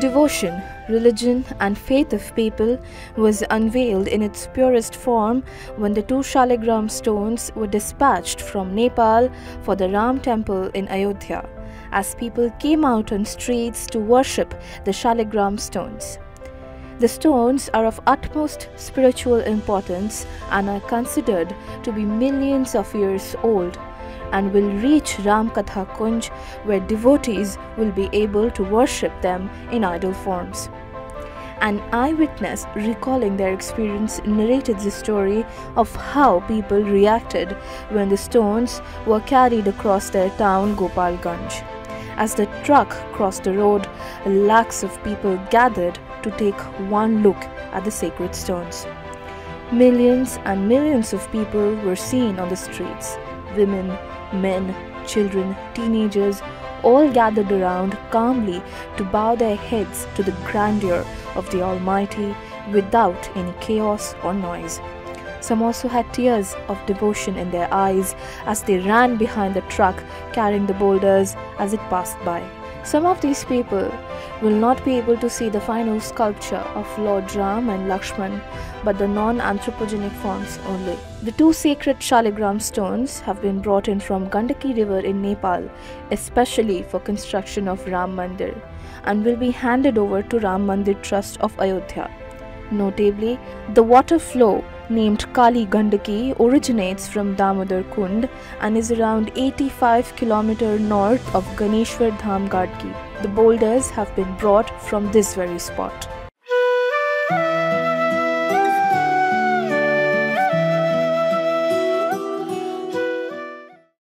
Devotion, religion and faith of people was unveiled in its purest form when the two Shaligram stones were dispatched from Nepal for the Ram temple in Ayodhya, as people came out on streets to worship the Shaligram stones. The stones are of utmost spiritual importance and are considered to be millions of years old and will reach Ramkatha Kunj, where devotees will be able to worship them in idol forms. An eyewitness recalling their experience narrated the story of how people reacted when the stones were carried across their town Gopalganj. As the truck crossed the road, lakhs of people gathered to take one look at the sacred stones. Millions and millions of people were seen on the streets. Women, men, children, teenagers all gathered around calmly to bow their heads to the grandeur of the Almighty without any chaos or noise. Some also had tears of devotion in their eyes as they ran behind the truck carrying the boulders as it passed by. Some of these people will not be able to see the final sculpture of Lord Ram and Lakshman, but the non-anthropogenic forms only. The two sacred Shaligram stones have been brought in from Gandaki River in Nepal, especially for construction of Ram Mandir, and will be handed over to Ram Mandir Trust of Ayodhya. Notably, the water flow named Kali Gandaki originates from Damodar Kund and is around 85 km north of Ganeshwar Dhamgadki. The boulders have been brought from this very spot.